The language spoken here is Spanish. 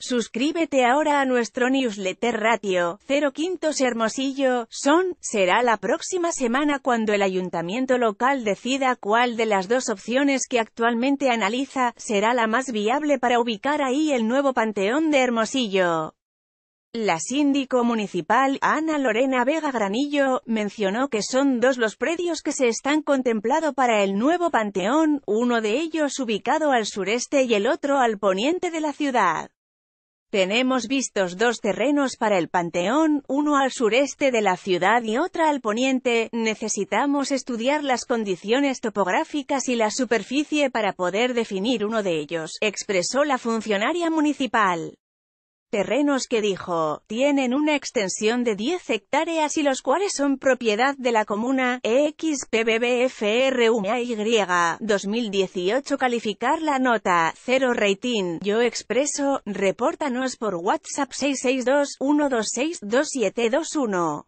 Suscríbete ahora a nuestro newsletter Ratio 05 Hermosillo, Son. Será la próxima semana cuando el ayuntamiento local decida cuál de las dos opciones que actualmente analiza, será la más viable para ubicar ahí el nuevo panteón de Hermosillo. La síndico municipal, Ana Lorena Vega Granillo, mencionó que son dos los predios que se están contemplando para el nuevo panteón, uno de ellos ubicado al sureste y el otro al poniente de la ciudad. Tenemos vistos dos terrenos para el panteón, uno al sureste de la ciudad y otra al poniente. Necesitamos estudiar las condiciones topográficas y la superficie para poder definir uno de ellos, expresó la funcionaria municipal. Terrenos que, dijo, tienen una extensión de 10 hectáreas y los cuales son propiedad de la comuna. XPBBFRUMAY 2018 calificar la nota 0 rating. Yo Expreso. Repórtanos por WhatsApp 662 126 2721.